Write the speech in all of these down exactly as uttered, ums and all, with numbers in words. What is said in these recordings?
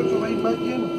go to my vacuum.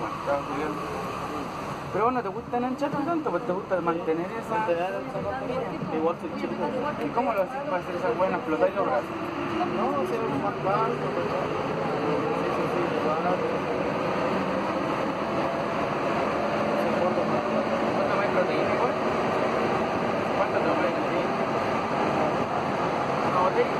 más. Pero bueno, ¿te gustan encharte tanto? Pues te gusta mantener esa... Igual que el chico. ¿Y cómo lo haces para hacer esas buenas, explotar los brazos? No, se ve más fácil. ¿Cuánto más proteína igual? ¿Cuánto tomas de proteína? ¿Una botella?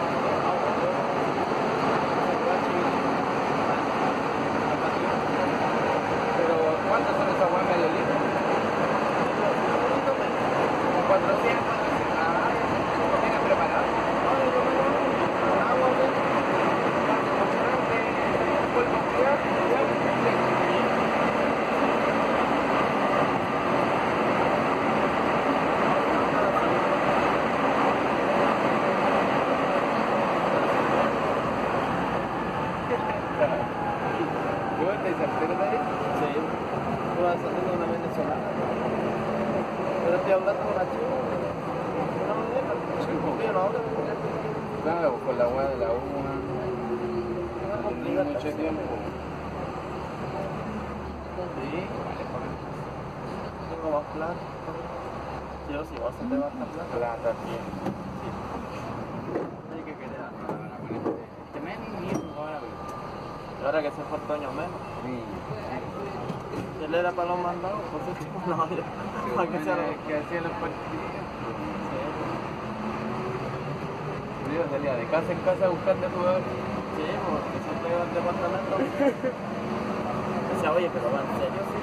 ¿Casa en casa buscando a tu bebé? Sí, porque siempre iba al departamento. O sea, oye, pero va en serio, sí.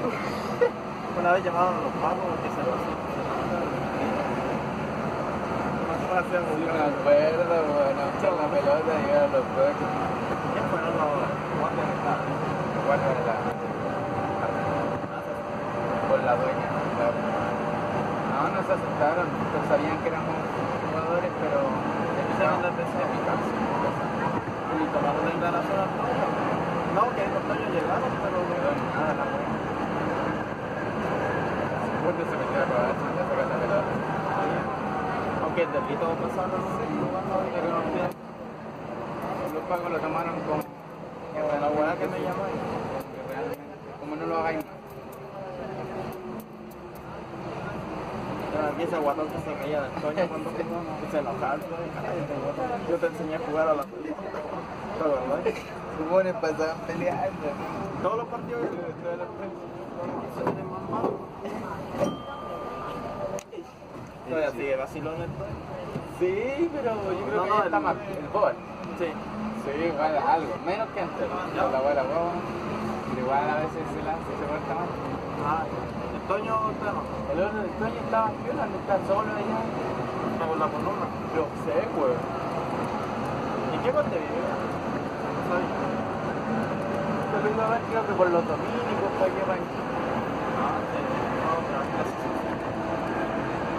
Una vez llamaron a los pagos porque se lo hacían. No hacían una cuerda, bueno, echar la pelota y llegar a los pueblos. ¿Qué fueron los cuatro de la tarde? Cuatro de la tarde. Con la dueña, claro. No, no se aceptaron, no sabían que éramos jugadores, pero... No, no, no, no, no, no, que los niños llegaron, pero no dieron nada a la buena. Porque se metió a probar, se metió a la pelota. Aunque el delito pasaron, no sé, jugando, pero no olvidé. Los pagos lo tomaron con la buena que me llamó, que realmente, como no lo hagáis más. Y ese guatón que se caía del sueño cuando se enojaba. Yo te enseñé a jugar a la pelota. Los buenos pasaban peleando. Todos los partidos de la prensa. Eso es más malo. Todavía sigue vacilón el sueño. Sí, pero yo creo que está más. El gol. Sí. Sí, igual algo. Menos que antes. La abuela, pero igual a veces se lanza y se corta más. Toño, claro. El horno de Toño estaba viola, no está solo allá. Está con la columna. Yo sé, güey. ¿En qué parte vive? No sabes. Yo vengo a ver, creo que por los domingos, para que van. Ah, sí. No, pero no sé.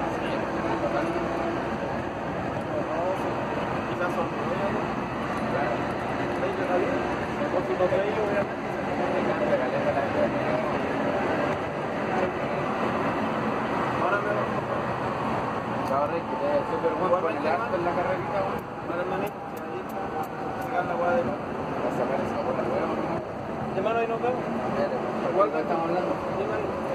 Sí, total. No, sí. Quizás son nueve. Claro. ¿Veis que está bien? El poquito que ellos, obviamente, se pone caliente, caliente la gente. Ahora es que te super bueno con el arco en la carrerita, güey. Para el manito, que ahí está. Sacar la guada de nuevo. Vas a sacar esa bola, güey. De mano ahí nos vemos. Igual que estamos hablando. De mano ahí. Gracias.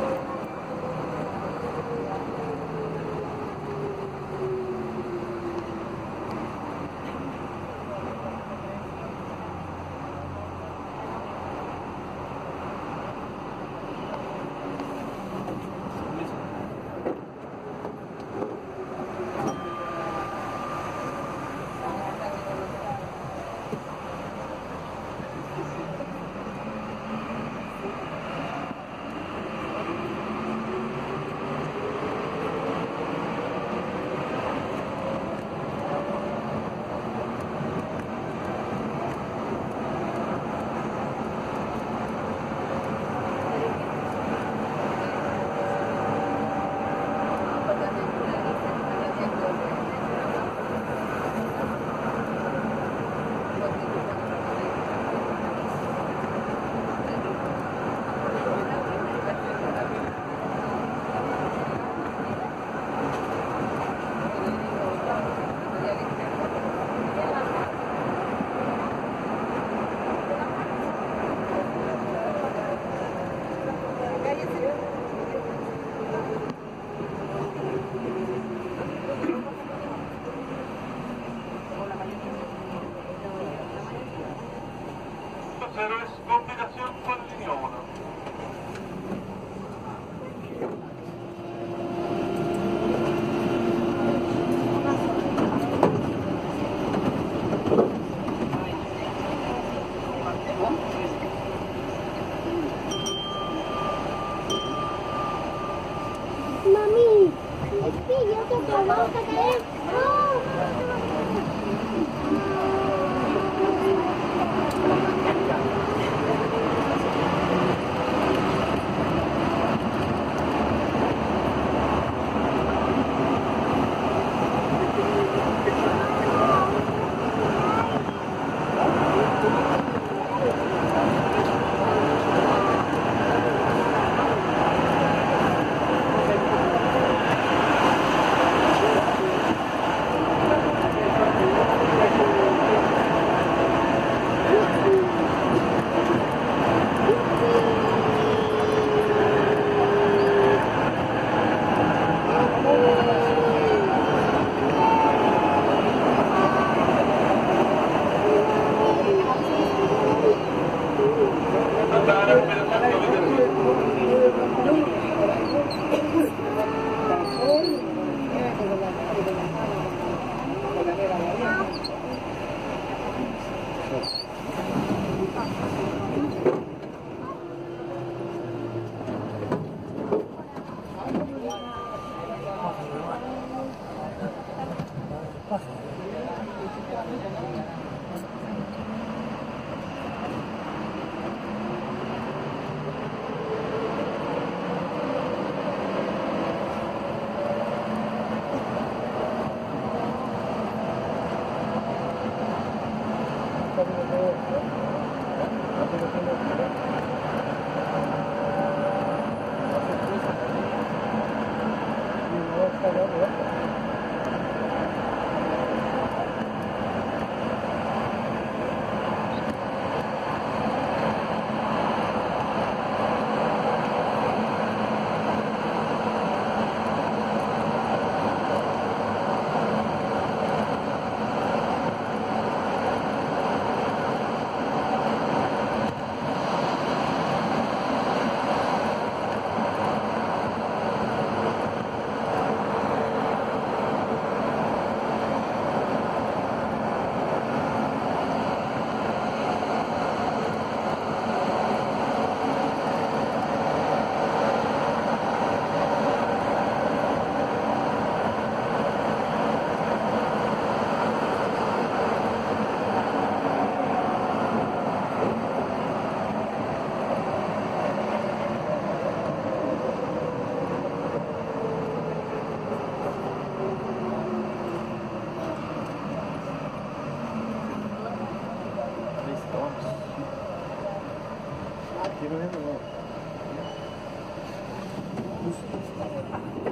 Thank you.